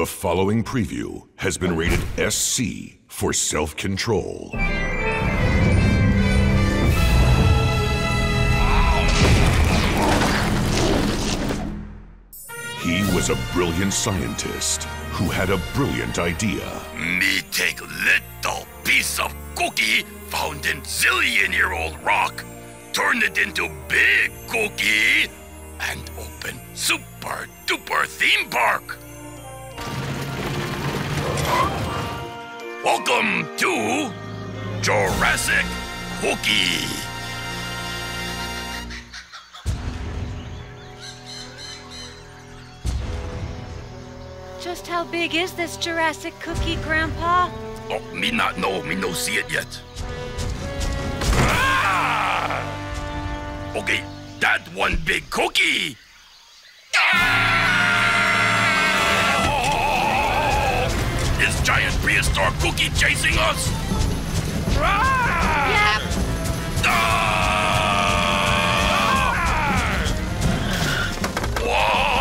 The following preview has been rated SC for self-control. He was a brilliant scientist who had a brilliant idea. Me take little piece of cookie found in zillion-year-old rock, turn it into big cookie, and open super-duper theme park. Welcome to Jurassic Cookie. Just how big is this Jurassic Cookie, Grandpa? Oh, me not know. Me no see it yet. Ah! Okay, that one big cookie. Ah! Is giant prehistoric cookie chasing us? Yep. Whoa,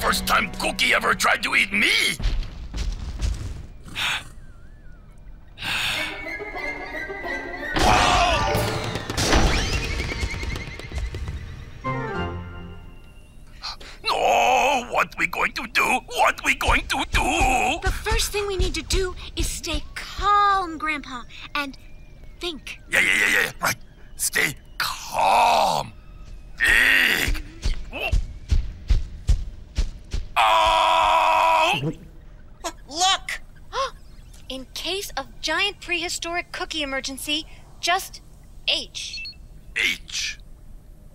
First time Cookie ever tried to eat me! No! What we going to do? What we going to do? The first thing we need to do is stay calm, Grandpa, and think. Yeah, right. Stay calm. Think. Oh! Look! In case of giant prehistoric cookie emergency, just H. H?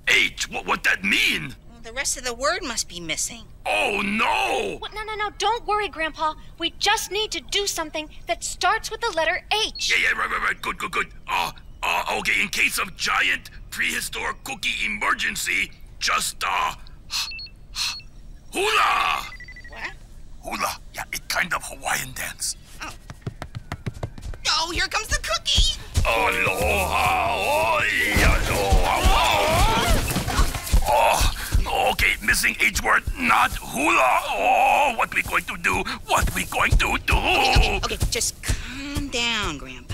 H? What that mean? Well, the rest of the word must be missing. Oh, no! Well, no, don't worry, Grandpa. We just need to do something that starts with the letter H. Yeah, right. Good. Okay, in case of giant prehistoric cookie emergency, just, hula! What? Hula. Yeah, it's kind of Hawaiian dance. Oh, here comes the cookie! Aloha! Aloha! Oh, okay, missing H word, not hula. Oh, what we going to do? What we going to do? Okay, just calm down, Grandpa.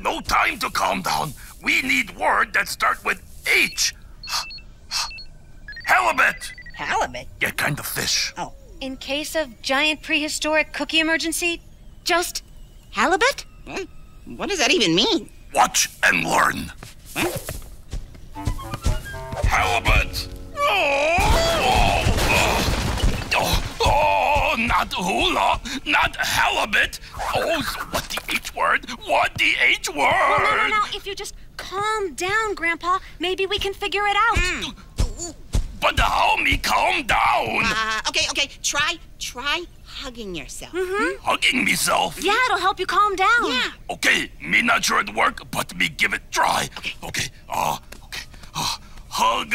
No time to calm down. We need word that start with H. Halibut! Halibut? Yeah, kind of fish. Oh. In case of giant prehistoric cookie emergency, just halibut? What does that even mean? Watch and learn. What? Halibut. Oh, not hula, not halibut. Oh, so what the H word? What the H word? No. If you just calm down, Grandpa, maybe we can figure it out. But how me calm down? Okay. Try hugging yourself. Hugging myself? Yeah, it'll help you calm down. Yeah. Okay, me not sure it work, but me give it try. Okay. Hug.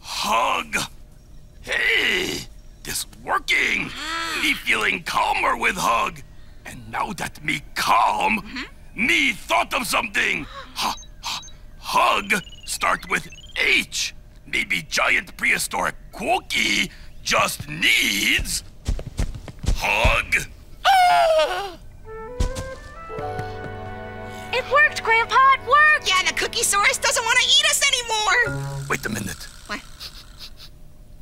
Hug. Hey, this working. Me feeling calmer with hug. And now that me calm, me thought of something. Hug start with H. Maybe giant prehistoric cookie just needs hug. It worked, Grandpa. It worked. Yeah, the Cookiesaurus doesn't want to eat us anymore. Wait a minute. What?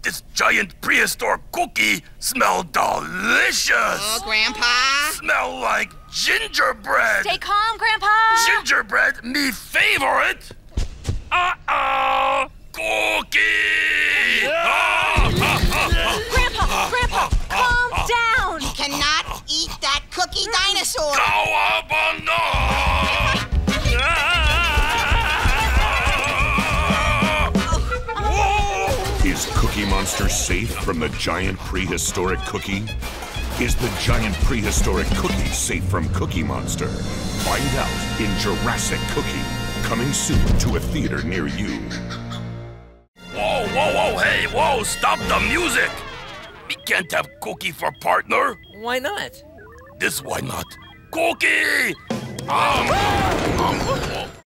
This giant prehistoric cookie smells delicious. Oh, Grandpa. Smell like gingerbread. Stay calm, Grandpa. Gingerbread, me favorite. Cookie! Grandpa, calm down! You cannot eat that cookie dinosaur! Kawabana! Is Cookie Monster safe from the giant prehistoric cookie? Is the giant prehistoric cookie safe from Cookie Monster? Find out in Jurassic Cookie, coming soon to a theater near you. Whoa! whoa, hey, whoa, stop the music! We can't have Cookie for partner. Why not? This why not? Cookie!